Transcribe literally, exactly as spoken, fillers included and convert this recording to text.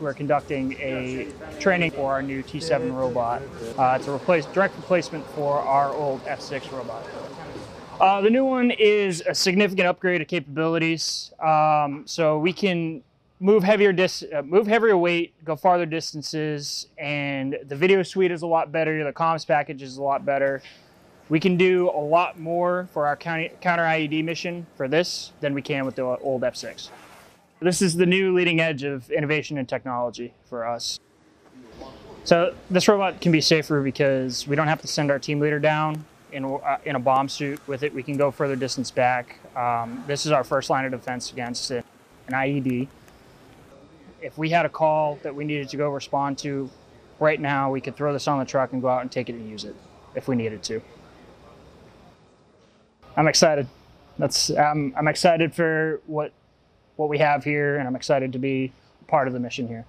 We're conducting a training for our new T seven robot. Uh, it's a replace, direct replacement for our old F six robot. Uh, the new one is a significant upgrade of capabilities. Um, so we can move heavier dis uh, move heavier weight, go farther distances, and the video suite is a lot better. The comms package is a lot better. We can do a lot more for our counter I E D mission for this than we can with the old F six. This is the new leading edge of innovation and technology for us. So this robot can be safer because we don't have to send our team leader down in, uh, in a bomb suit with it. We can go further distance back. Um, this is our first line of defense against an I E D. If we had a call that we needed to go respond to right now, we could throw this on the truck and go out and take it and use it if we needed to. I'm excited. That's, um, I'm excited for what what we have here, and I'm excited to be part of the mission here.